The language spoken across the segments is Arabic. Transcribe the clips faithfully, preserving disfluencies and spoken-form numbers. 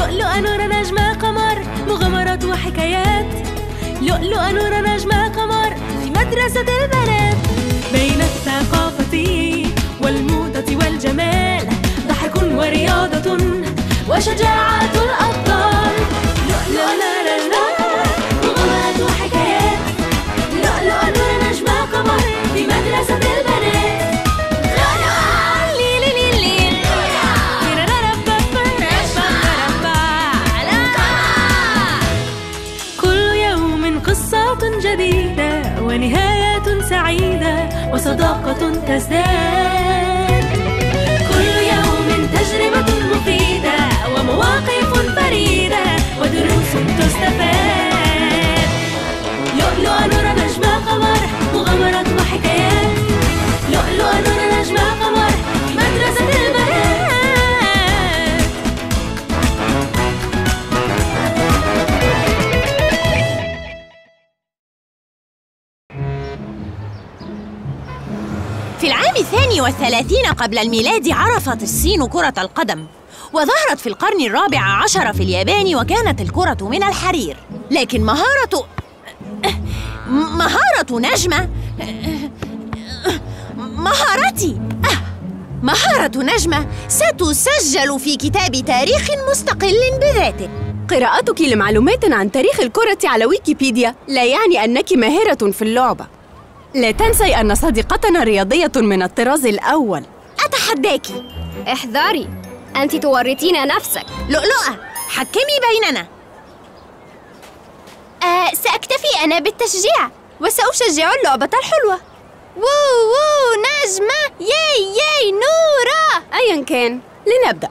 لؤلؤة نورة نجمة قمر، مغامرات وحكايات. لؤلؤة نورة نجمة قمر في مدرسة البنات. بين الثقافة والموضة والجمال، ضحك ورياضة وشجاعة الأبطال. لؤلؤة نورة نجمة مغامرات وحكايات. لؤلؤة نورة نجمة قمر في مدرسة البنات. ونهايات سعيدة وصداقة تزداد. كل يوم تجربة مفيدة ومواقف فريدة ودروس تستفاد. لؤلؤة نورة نجمة قمر، مغامرات وحكايات. لؤلؤة نورة نجمة قمر مدرسة البنات. في العام الثاني والثلاثين قبل الميلاد عرفت الصين كرة القدم، وظهرت في القرن الرابع عشر في اليابان، وكانت الكرة من الحرير. لكن مهارة مهارة نجمة مهارتي مهارة نجمة ستسجل في كتاب تاريخ مستقل بذاته. قراءتك لمعلومات عن تاريخ الكرة على ويكيبيديا لا يعني أنك ماهرة في اللعبة. لا تنسي أن صديقتنا رياضية من الطراز الأول. أتحداك. احذري، أنت تورطين نفسك. لؤلؤة، حكمي بيننا. آه، سأكتفي أنا بالتشجيع، وسأشجع اللعبة الحلوة. وو وو نجمة، ياي ياي نورة. أيا كان، لنبدأ.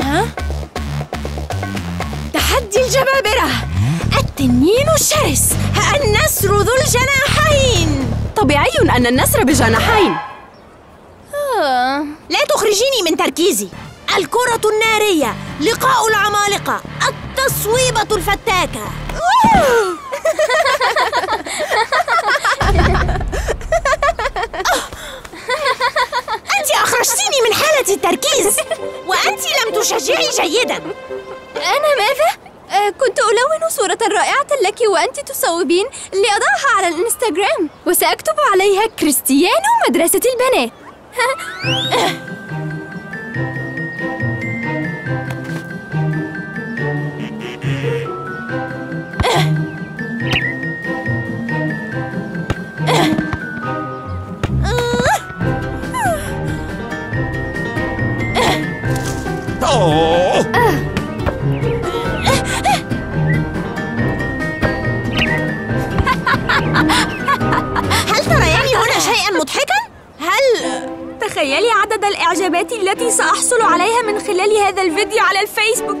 ها؟ تحدي الجبابرة، التنين الشرس، النسر ذو الجناحين. طبيعي أن النسر بجناحين. آه. لا تخرجيني من تركيزي. الكرة النارية، لقاء العمالقة، التصويبة الفتاكة. أنت أخرجتيني من حالة التركيز، وأنت لم تشجعي جيداً. أنا ماذا؟ آه، كنت ألون صورة رائعة لك وأنت تصوبين لأضعها على الإنستغرام، وسأكتب عليها كريستيانو مدرسة البنات. هل تريان هنا شيئاً مضحكاً؟ هل تخيلي عدد الإعجابات التي سأحصل عليها من خلال هذا الفيديو على الفيسبوك؟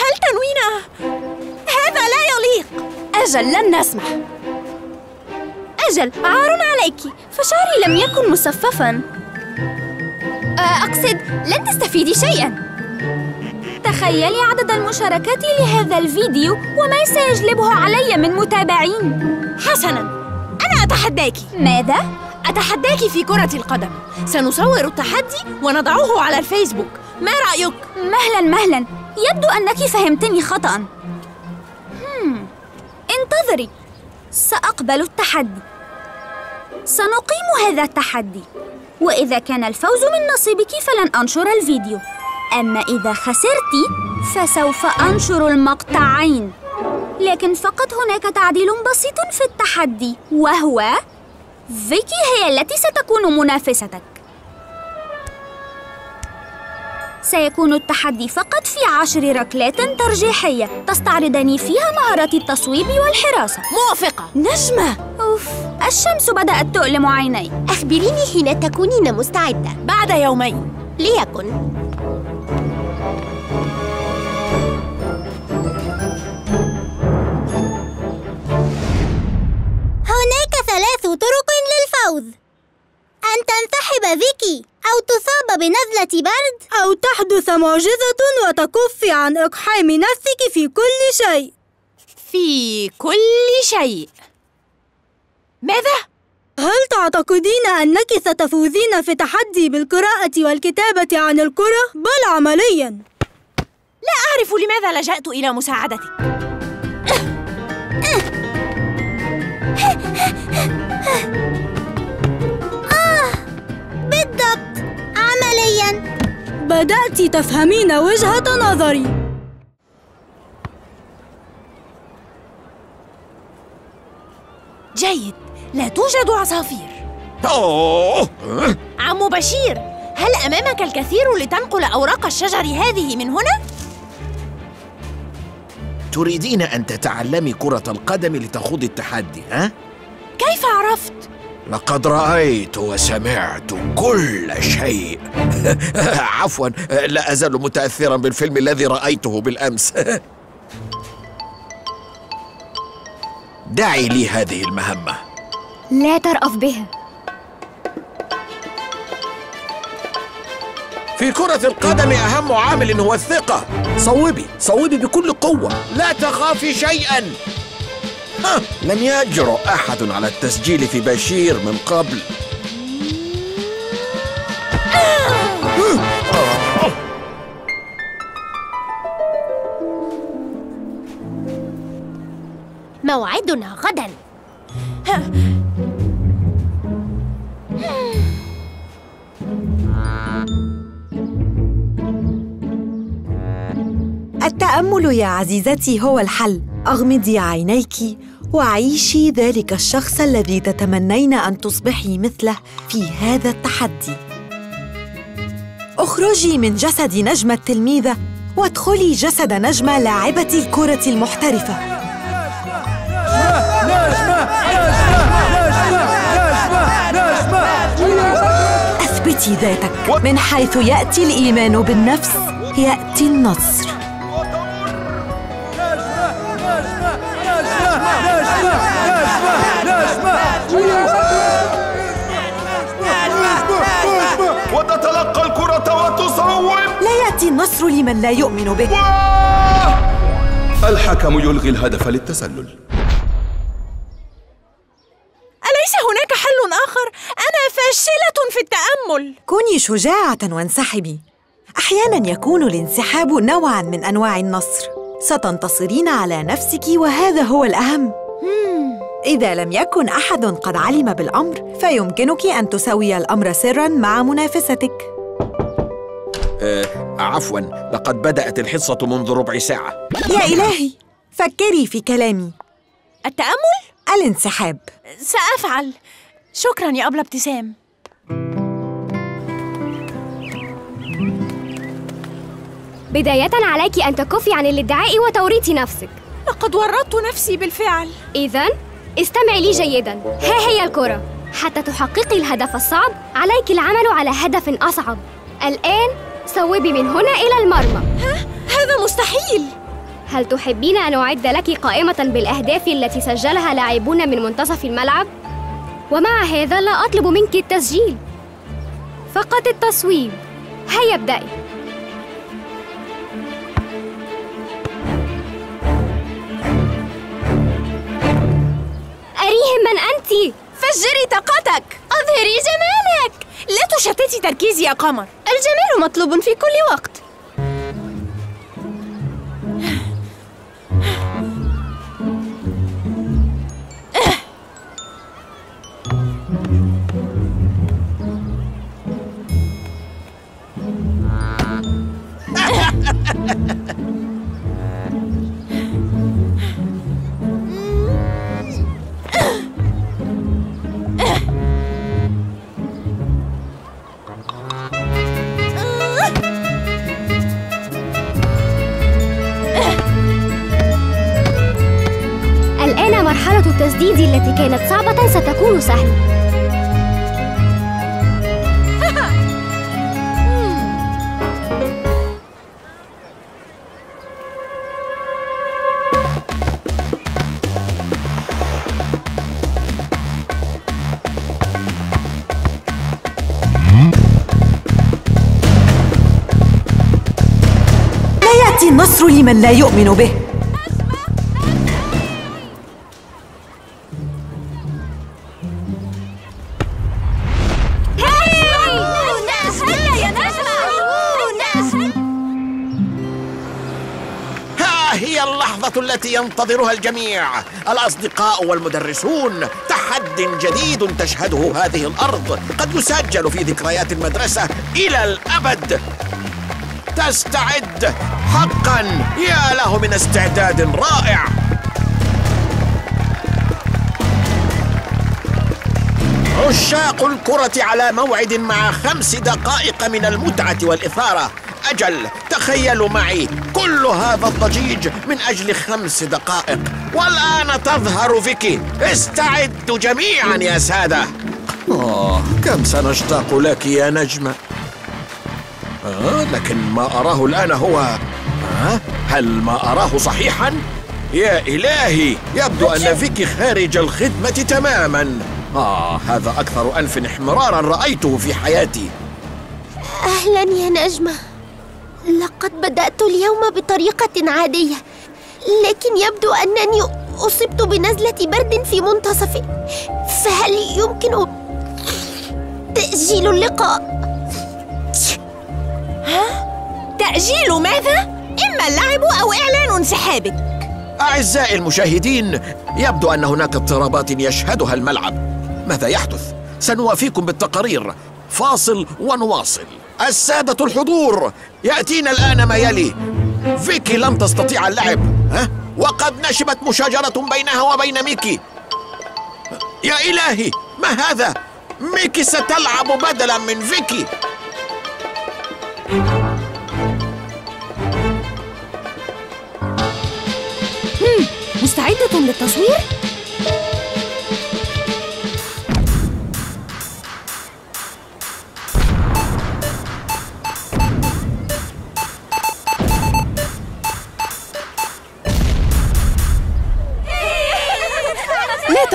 هل تنوينه؟ هذا لا يليق. أجل، لن نسمح. أجل، عار عليك، فشعري لم يكن مصففاً. أقصد، لن تستفيدي شيئاً. تخيلي عدد المشاركات لهذا الفيديو وما سيجلبه علي من متابعين. حسناً، أنا أتحداكِ. ماذا؟ أتحداكِ في كرة القدم. سنصور التحدي ونضعه على الفيسبوك، ما رأيك؟ مهلاً مهلاً، يبدو أنك فهمتني خطأً. هم. انتظري، سأقبل التحدي. سنقيم هذا التحدي، وإذا كان الفوز من نصيبك فلن أنشر الفيديو، أما إذا خسرت فسوف أنشر المقطعين. لكن فقط هناك تعديل بسيط في التحدي، وهو فيكي هي التي ستكون منافستك. سيكون التحدي فقط في عشر ركلات ترجيحية تستعرضني فيها مهارات التصويب والحراسة. موافقة. نجمة، أوف، الشمس بدأت تؤلم عيني. أخبريني حين تكونين مستعدة. بعد يومين ليكن. هناك ثلاث طرق للفوز: أن تنسحب فيكي، أو تصاب بنزلة برد، أو تحدث معجزة وتكفي عن إقحام نفسك في كل شيء. في كل شيء؟ ماذا؟ هل تعتقدين أنك ستفوزين في تحدي بالقراءة والكتابة عن الكرة؟ بل عملياً. لا أعرف لماذا لجأت إلى مساعدتك. آه، بالضبط، عملياً. بدأت تفهمين وجهة نظري. جيد، لا توجد عصافير. أوه. عم بشير، هل أمامك الكثير لتنقل أوراق الشجر هذه من هنا؟ تريدين أن تتعلمي كرة القدم لتخوضي التحدي، ها؟ كيف عرفت؟ لقد رأيت وسمعت كل شيء. عفواً، لا أزال متأثراً بالفيلم الذي رأيته بالأمس. دعي لي هذه المهمة. لا ترأف بها. في كرة القدم أهم عامل هو الثقة. صوبي، صوبي بكل قوة، لا تخافي شيئاً. ها، لم يجرؤ أحد على التسجيل في بشير من قبل. موعدنا غداً. التأمل يا عزيزتي هو الحل. أغمضي عينيك وعيشي ذلك الشخص الذي تتمنين أن تصبحي مثله في هذا التحدي. اخرجي من جسد نجمة التلميذة وادخلي جسد نجمة لاعبة الكرة المحترفة. اثبتي ذاتك. من حيث يأتي الإيمان بالنفس يأتي النصر. وتتلقى الكرة وتصوب. لا يأتي النصر لمن لا يؤمن به. الحكم يلغي الهدف للتسلل. فاشلة في التأمل. كوني شجاعة وانسحبي. أحياناً يكون الانسحاب نوعاً من أنواع النصر. ستنتصرين على نفسك وهذا هو الأهم. مم. إذا لم يكن أحد قد علم بالأمر فيمكنك أن تسوي الأمر سراً مع منافستك. أه، عفواً، لقد بدأت الحصة منذ ربع ساعة. يا إلهي، فكري في كلامي. التأمل؟ الانسحاب. سأفعل. شكراً يا أبلة ابتسام. بداية عليك أن تكفي عن الادعاء وتوريط نفسك. لقد ورطت نفسي بالفعل. إذن استمعي لي جيداً. ها هي الكرة. حتى تحققي الهدف الصعب عليك العمل على هدف أصعب. الآن صوبي من هنا إلى المرمى. ها؟ هذا مستحيل. هل تحبين أن أعد لك قائمة بالأهداف التي سجلها لاعبون من منتصف الملعب؟ ومع هذا لا أطلب منك التسجيل، فقط التصويب. هيا ابدأي. أريهم من أنت. فجري طاقتك، أظهري جمالك. لا تشتتي تركيزي يا قمر، الجمال مطلوب في كل وقت. الآن مرحلة التسديد التي كانت صعبة ستكون سهلة. النصر لمن لا يؤمن به. اللحظة التي ينتظرها الجميع، الأصدقاء والمدرسون. تحدي جديد تشهده هذه الأرض، قد يسجل في ذكريات المدرسة إلى الأبد. تستعد حقاً؟ يا له من استعداد رائع. عشاق الكرة على موعد مع خمس دقائق من المتعة والإثارة. أجل، تخيلوا معي كل هذا الضجيج من أجل خمس دقائق. والآن تظهر فيكي. استعدوا جميعا يا سادة. أوه، كم سنشتاق لك يا نجمة. آه، لكن ما أراه الآن هو آه، هل ما أراه صحيحا؟ يا إلهي، يبدو أن فيكي خارج الخدمة تماما. آه، هذا أكثر أنف احمرارا رأيته في حياتي. أهلا يا نجمة. لقد بدأت اليوم بطريقة عادية، لكن يبدو أنني أصبت بنزلة برد في منتصفي، فهل يمكن تأجيل اللقاء؟ ها؟ تأجيل ماذا؟ إما اللعب أو إعلان انسحابك. أعزائي المشاهدين، يبدو أن هناك اضطرابات يشهدها الملعب. ماذا يحدث؟ سنوافيكم بالتقارير. فاصل ونواصل. السادة الحضور، يأتينا الآن ما يلي. فيكي لم تستطيع اللعب، ها؟ وقد نشبت مشاجرة بينها وبين ميكي. يا إلهي، ما هذا؟ ميكي ستلعب بدلا من فيكي. مم. مستعدة للتصوير؟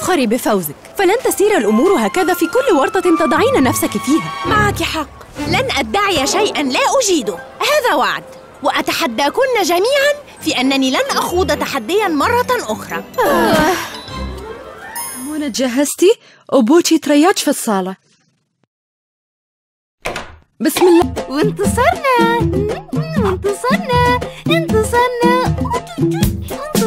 فخري بفوزك، فلن تسير الأمور هكذا في كل ورطة تضعين نفسك فيها. معك حق، لن أدعي شيئاً لا أجيده، هذا وعد، وأتحداكن جميعاً في أنني لن أخوض تحدياً مرة أخرى. آه. منى جهزتي؟ أبوتي ترياج في الصالة. بسم الله. وانتصرنا، وانتصرنا، انتصرنا.